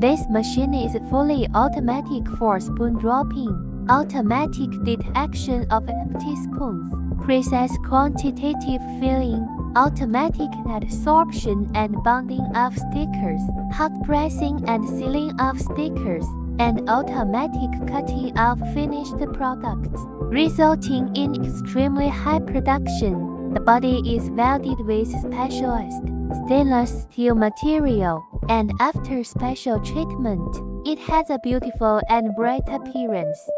This machine is fully automatic for spoon dropping, automatic detection of empty spoons, precise quantitative filling, automatic adsorption and bonding of stickers, hot pressing and sealing of stickers, and automatic cutting of finished products, resulting in extremely high production. The body is welded with specialized stainless steel material, and after special treatment, it has a beautiful and bright appearance.